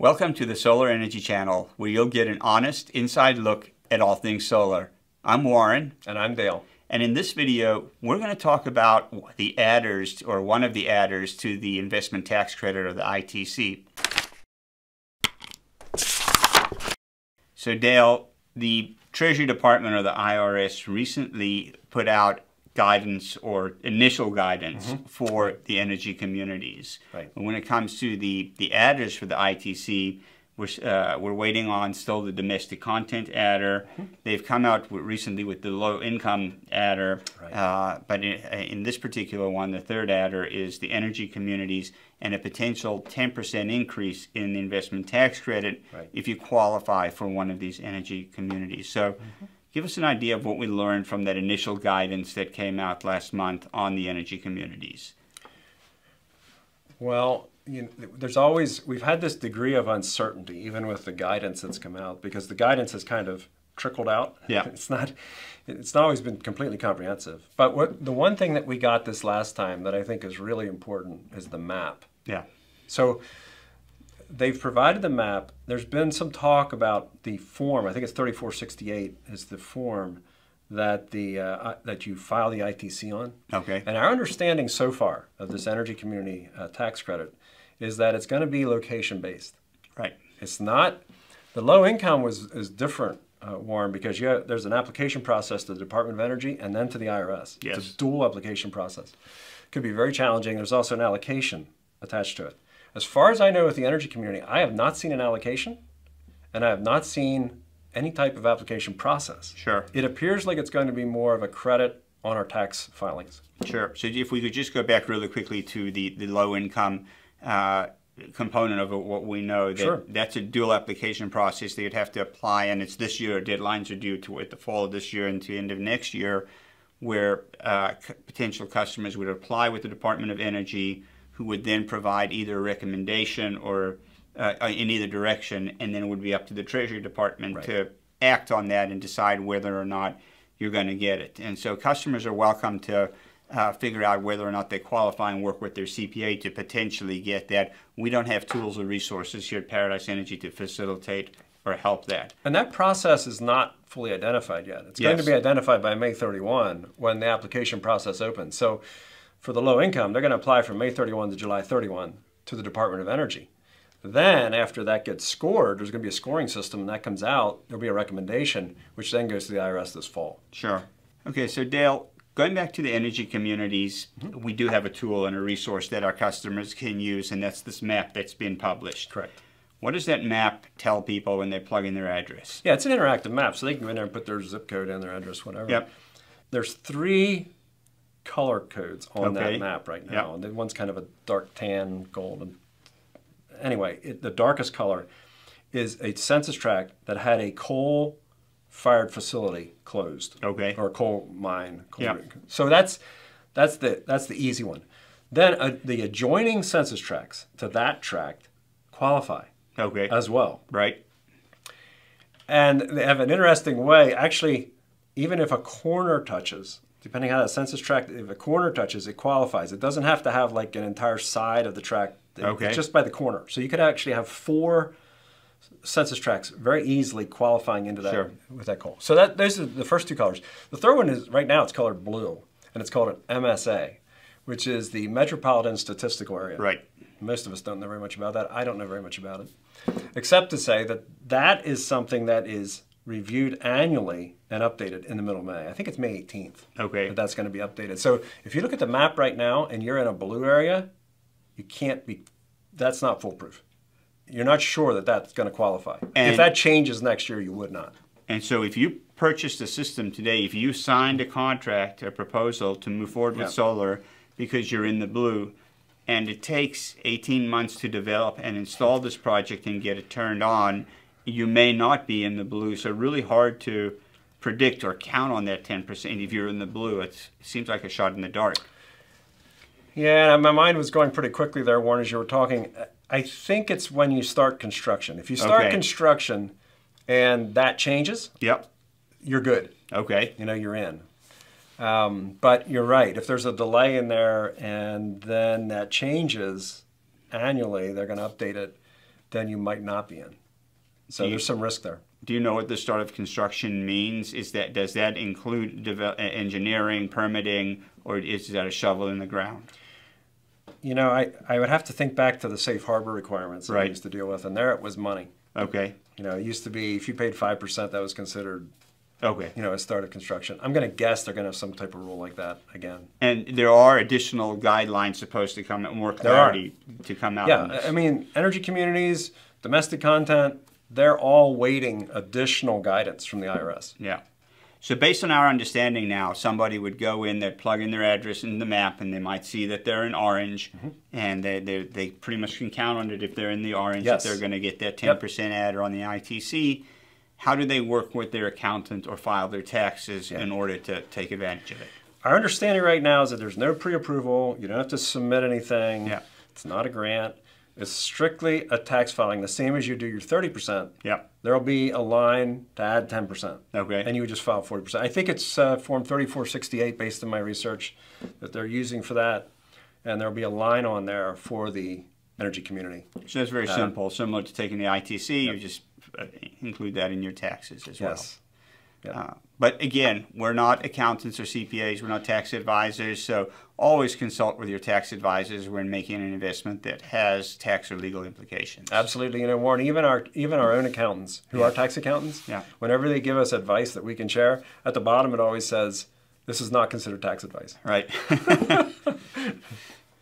Welcome to the Solar Energy Channel, where you'll get an honest, inside look at all things solar. I'm Warren. And I'm Dale. And in this video, we're going to talk about the adders, or one of the adders, to the investment tax credit, or the ITC. So Dale, the Treasury Department, or the IRS, recently put out guidance, or initial guidance, for the energy communities. Right. And when it comes to the adders for the ITC, we're waiting on still the domestic content adder. They've come out recently with the low income adder, but in this particular one, the third adder is the energy communities and a potential 10% increase in the investment tax credit if you qualify for one of these energy communities. So. Give us an idea of what we learned from that initial guidance that came out last month on the energy communities. Well, you know, we've had this degree of uncertainty, even with the guidance that's come out, because the guidance has kind of trickled out. Yeah. It's not always been completely comprehensive. But the one thing that we got this last time that I think is really important is the map. Yeah. So they've provided the map. There's been some talk about the form. I think it's 3468 is the form that that you file the ITC on. Okay. And our understanding so far of this energy community tax credit is that it's going to be location based. Right. It's not. The low income is different, Warren, because there's an application process to the Department of Energy and then to the IRS. Yes. It's a dual application process. It could be very challenging. There's also an allocation attached to it. As far as I know with the energy community, I have not seen an allocation, and I have not seen any type of application process. Sure. It appears like it's going to be more of a credit on our tax filings. Sure. So if we could just go back really quickly to the low income component of it, what we know, that that's a dual application process that you'd have to apply, and it's this year. Deadlines are due to the fall of this year and to the end of next year, where potential customers would apply with the Department of Energy, who would then provide either a recommendation or in either direction, and then it would be up to the Treasury Department to act on that and decide whether or not you're going to get it. And so customers are welcome to figure out whether or not they qualify and work with their CPA to potentially get that. We don't have tools or resources here at Paradise Energy to facilitate or help that. And that process is not fully identified yet. It's going to be identified by May 31 when the application process opens. So for the low income, they're going to apply from May 31 to July 31 to the Department of Energy. Then, after that gets scored, there's going to be a scoring system, and that comes out. There'll be a recommendation, which then goes to the IRS this fall. Sure. Okay, so Dale, going back to the energy communities, we do have a tool and a resource that our customers can use, and that's this map that's been published. Correct. What does that map tell people when they plug in their address? Yeah, it's an interactive map, so they can go in there and put their zip code in, their address, whatever. Yep. There's three color codes on that map right now. And then one's kind of a dark tan, golden. Anyway, the darkest color is a census tract that had a coal-fired facility closed. Okay. Or a coal mine. So that's the easy one. Then the adjoining census tracts to that tract qualify. Okay. As well. Right. And they have an interesting way. Actually, even if a corner touches, depending on how that census tract, if a corner touches, it qualifies. It doesn't have to have like an entire side of the tract. Okay. It's just by the corner. So you could actually have four census tracts very easily qualifying into that with that coal. So those are the first two colors. The third one is, right now it's colored blue, and it's called an MSA, which is the Metropolitan Statistical Area. Right. Most of us don't know very much about that. I don't know very much about it, except to say that that is something that is reviewed annually and updated in the middle of May. I think it's May 18th. Okay. But that's going to be updated. So if you look at the map right now and you're in a blue area, you can't be, that's not foolproof. You're not sure that that's going to qualify. And if that changes next year, you would not. And so if you purchased a system today, if you signed a contract, a proposal to move forward with solar because you're in the blue, and it takes 18 months to develop and install this project and get it turned on, you may not be in the blue, so really hard to predict or count on that 10%. If you're in the blue, it seems like a shot in the dark. Yeah, my mind was going pretty quickly there, Warren, as you were talking. I think it's when you start construction. If you start construction and that changes, you're good. Okay. You know, you're in. But you're right. If there's a delay in there and then that changes annually, they're going to update it. then you might not be in. So there's some risk there. Do you know what the start of construction means? Is that, does that include engineering, permitting, or is that a shovel in the ground? You know, I would have to think back to the safe harbor requirements that I used to deal with, and there it was money. Okay. You know, it used to be if you paid 5%, that was considered, you know, a start of construction. I'm going to guess they're going to have some type of rule like that again. And there are additional guidelines supposed to come out, more clarity to come out. Yeah, I mean, energy communities, domestic content, they're all waiting additional guidance from the IRS. Yeah. So based on our understanding now, somebody would go in, they'd plug in their address in the map, and they might see that they're in orange, and they pretty much can count on it if they're in the orange, that they're going to get that 10% adder on the ITC. How do they work with their accountant or file their taxes in order to take advantage of it? Our understanding right now is that there's no pre-approval. You don't have to submit anything. Yeah. It's not a grant. It's strictly a tax filing, the same as you do your 30%. Yeah. There'll be a line to add 10%. Okay. And you would just file 40%. I think it's Form 3468, based on my research, that they're using for that. And there'll be a line on there for the energy community. So that's very simple. Similar to taking the ITC, you just include that in your taxes as well. Yeah. But again, we're not accountants or CPAs, we're not tax advisors, so always consult with your tax advisors when making an investment that has tax or legal implications. Absolutely. You know, Warren, even our own accountants, who are tax accountants, whenever they give us advice that we can share, at the bottom it always says, this is not considered tax advice. Right.